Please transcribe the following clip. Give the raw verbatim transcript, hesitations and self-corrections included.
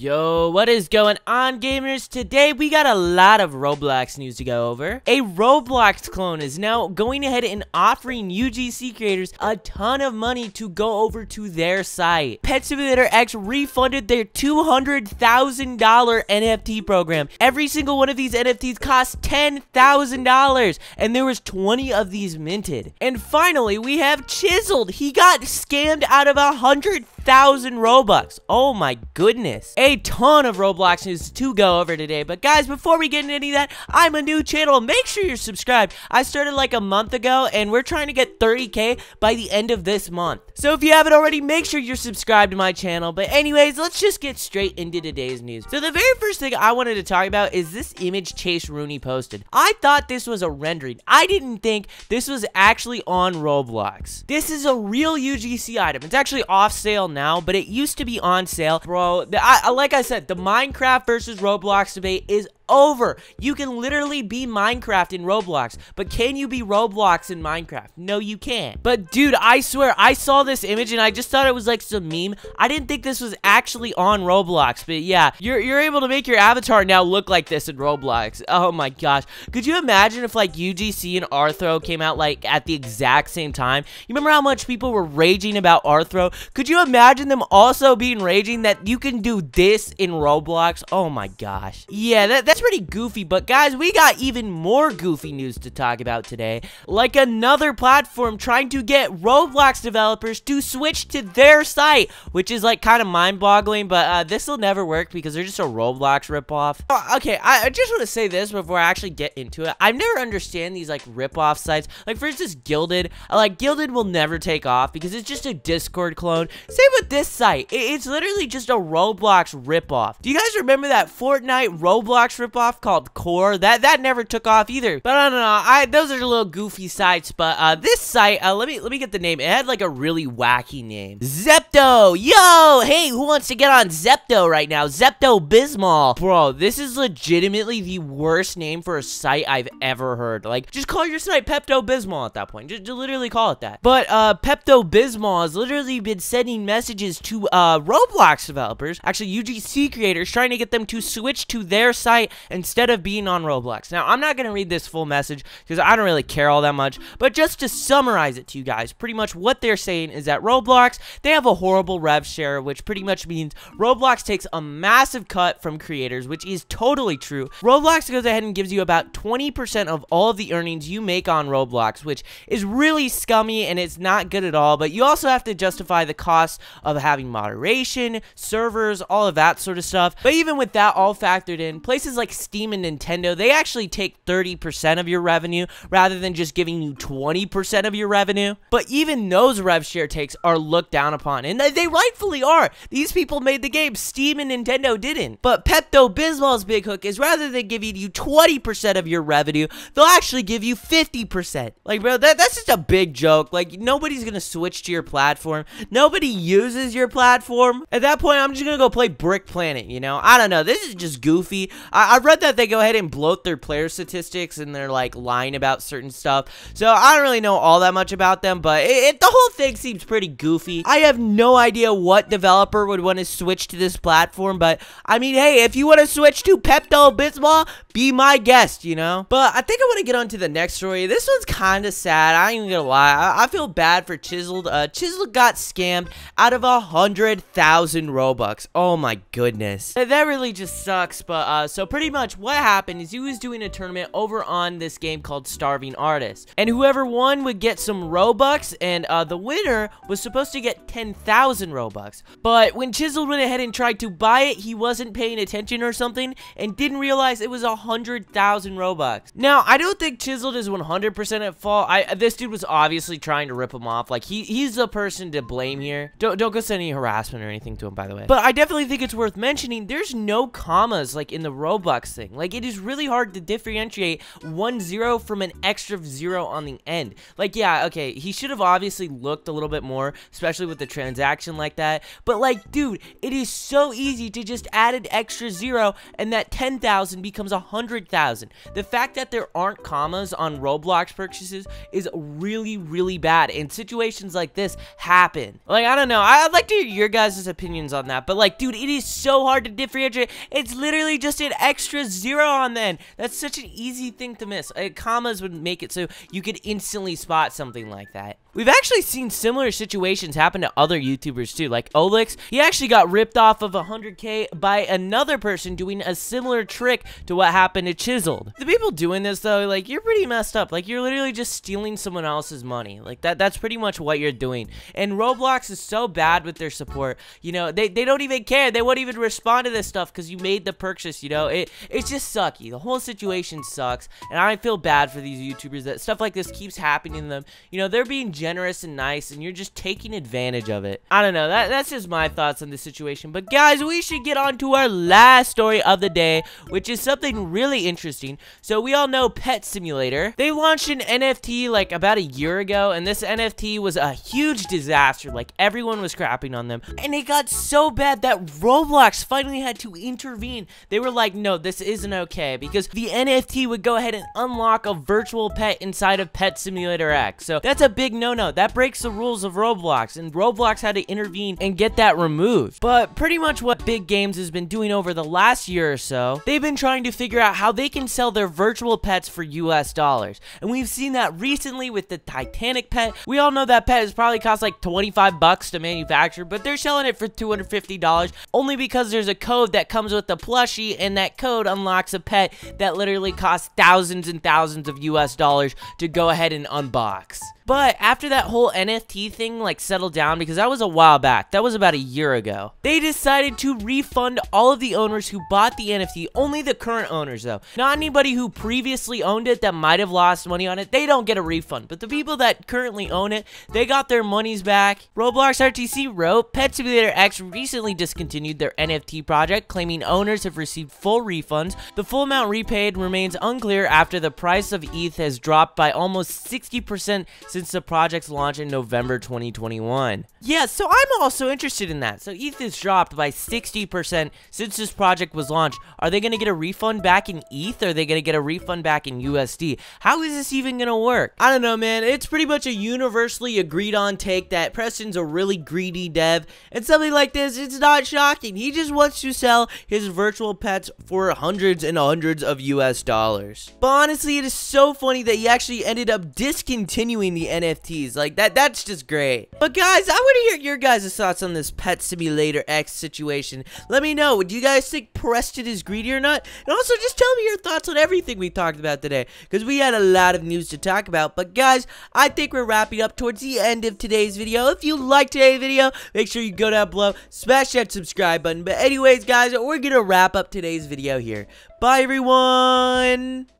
Yo, what is going on, gamers? Today we got a lot of Roblox news to go over. A Roblox clone is now going ahead and offering U G C creators a ton of money to go over to their site. Pet Simulator X refunded their two hundred thousand dollar N F T program. Every single one of these N F Ts cost ten thousand dollars, and there was twenty of these minted. And finally, we have Chizeled. He got scammed out of one hundred thousand Robux. Oh my goodness. A ton of Roblox news to go over today, but guys, before we get into any of that, I'm a new channel. Make sure you're subscribed. I started like a month ago, and we're trying to get thirty K by the end of this month. So if you haven't already, make sure you're subscribed to my channel. But anyways, let's just get straight into today's news. So the very first thing I wanted to talk about is this image Chase Rooney posted. I thought this was a rendering. I didn't think this was actually on Roblox. This is a real U G C item. It's actually off sale now, but it used to be on sale. Bro, the, I, like I said, the Minecraft versus Roblox debate is over. You can literally be Minecraft in Roblox, but can you be Roblox in Minecraft? No, you can't. But dude, I swear, I saw this image and I just thought it was like some meme. I didn't think this was actually on Roblox, but yeah, you're, you're able to make your avatar now look like this in Roblox. Oh my gosh. Could you imagine if like U G C and Arthro came out like at the exact same time? You remember how much people were raging about Arthro? Could you imagine them also being raging that you can do this in Roblox? Oh my gosh. Yeah, that, that's pretty goofy. But guys, we got even more goofy news to talk about today. Like another platform trying to get Roblox developers to switch to their site, which is like kind of mind-boggling, but uh, this will never work because they're just a Roblox ripoff. Oh, okay, I, I just want to say this before I actually get into it. I've never understand these like ripoff sites. Like for instance, Gilded. Like Gilded will never take off because it's just a Discord clone. Same with this site. It, it's literally just a Roblox ripoff. Do you guys remember that Fortnite Roblox ripoff off called Core? That that never took off either. But I don't know. I those are little goofy sites. But uh, this site, uh, let me let me get the name. It had like a really wacky name. Zepeto. Yo, hey, who wants to get on Zepeto right now? Pepto Bismol. Bro, this is legitimately the worst name for a site I've ever heard. Like, just call your site Pepto Bismol at that point. Just, just literally call it that. But uh, Pepto Bismol has literally been sending messages to uh, Roblox developers, actually U G C creators, trying to get them to switch to their site instead of being on Roblox. Now, I'm not going to read this full message because I don't really care all that much, but just to summarize it to you guys, pretty much what they're saying is that Roblox, they have a horrible rev share, which pretty much means Roblox takes a massive cut from creators, which is totally true. Roblox goes ahead and gives you about twenty percent of all of the earnings you make on Roblox, which is really scummy and it's not good at all, but you also have to justify the cost of having moderation, servers, all of that sort of stuff. But even with that all factored in, places like Steam and Nintendo, they actually take thirty percent of your revenue rather than just giving you twenty percent of your revenue. But even those rev share takes are looked down upon, and they rightfully are. These people made the game. Steam and Nintendo didn't. But Pepto Bismol's big hook is rather than giving you twenty percent of your revenue, they'll actually give you fifty percent. Like, bro, that, that's just a big joke. Like, nobody's gonna switch to your platform. Nobody uses your platform. At that point, I'm just gonna go play Brick Planet, you know? I don't know. This is just goofy. I, I I've read that they go ahead and bloat their player statistics and they're like lying about certain stuff, so I don't really know all that much about them, but it, it, the whole thing seems pretty goofy. I have no idea what developer would want to switch to this platform, but I mean, hey, if you want to switch to Pepto Bismol, be my guest, you know? But I think I want to get on to the next story. This one's kind of sad. I ain't gonna lie. I, I feel bad for Chizeled. Uh, Chizeled got scammed out of a hundred thousand Robux. Oh my goodness. That really just sucks, but uh, so pretty much what happened is he was doing a tournament over on this game called Starving Artist, and whoever won would get some Robux, and uh, the winner was supposed to get ten thousand Robux. But when Chizeled went ahead and tried to buy it, he wasn't paying attention or something and didn't realize it was one hundred thousand Robux. Now, I don't think Chizeled is one hundred percent at fault. I, this dude was obviously trying to rip him off. Like, he, he's the person to blame here. Don't, don't go send any harassment or anything to him, by the way. But I definitely think it's worth mentioning, there's no commas, like, in the Robux Roblox thing. Like, it is really hard to differentiate one zero from an extra zero on the end. Like, yeah, okay, he should have obviously looked a little bit more, especially with the transaction like that. But, like, dude, it is so easy to just add an extra zero, and that ten thousand becomes one hundred thousand. The fact that there aren't commas on Roblox purchases is really, really bad, and situations like this happen. Like, I don't know. I'd like to hear your guys' opinions on that, but, like, dude, it is so hard to differentiate. It's literally just an extra zero on then. That's such an easy thing to miss. Uh, commas would make it so you could instantly spot something like that. We've actually seen similar situations happen to other YouTubers too, like Olix. He actually got ripped off of one hundred K by another person doing a similar trick to what happened to Chizeled. The people doing this though, like, you're pretty messed up. Like, you're literally just stealing someone else's money. Like, that that's pretty much what you're doing. And Roblox is so bad with their support. You know, they, they don't even care. They won't even respond to this stuff because you made the purchase, you know. It it's just sucky. The whole situation sucks, and I feel bad for these YouTubers that stuff like this keeps happening to them. You know, they're being generous and nice, and you're just taking advantage of it. I don't know, that, that's just my thoughts on this situation. But guys, we should get on to our last story of the day, which is something really interesting. So we all know Pet Simulator. They launched an N F T like about a year ago, and this N F T was a huge disaster. Like, everyone was crapping on them, and it got so bad that Roblox finally had to intervene. They were like, no, this isn't okay, because the N F T would go ahead and unlock a virtual pet inside of Pet Simulator X. So that's a big no no, that breaks the rules of Roblox, and Roblox had to intervene and get that removed. But pretty much what Big Games has been doing over the last year or so, they've been trying to figure out how they can sell their virtual pets for U S dollars. And we've seen that recently with the Titanic pet. We all know that pet has probably cost like twenty-five bucks to manufacture, but they're selling it for two hundred fifty dollars only because there's a code that comes with the plushie, and that code unlocks a pet that literally costs thousands and thousands of U S dollars to go ahead and unbox. But after that whole N F T thing like settled down, because that was a while back, that was about a year ago, they decided to refund all of the owners who bought the N F T, only the current owners though. Not anybody who previously owned it that might have lost money on it, they don't get a refund. But the people that currently own it, they got their monies back. Roblox R T C wrote, Pet Simulator X recently discontinued their N F T project, claiming owners have received full refunds. The full amount repaid remains unclear after the price of E T H has dropped by almost sixty percent since Since the project's launch in November twenty twenty-one. Yeah, so I'm also interested in that. So E T H has dropped by sixty percent since this project was launched. Are they going to get a refund back in E T H? Or are they going to get a refund back in U S D? How is this even going to work? I don't know, man. It's pretty much a universally agreed on take that Preston's a really greedy dev, and something like this, it's not shocking. He just wants to sell his virtual pets for hundreds and hundreds of U S dollars. But honestly, it is so funny that he actually ended up discontinuing the N F Ts. Like, that that's just great. But guys, I want to hear your guys' thoughts on this Pet Simulator X situation. Let me know, do you guys think Preston is greedy or not? And also just tell me your thoughts on everything we talked about today, because we had a lot of news to talk about. But guys, I think we're wrapping up towards the end of today's video. If you liked today's video, make sure you go down below, smash that subscribe button. But anyways guys, we're gonna wrap up today's video here. Bye everyone.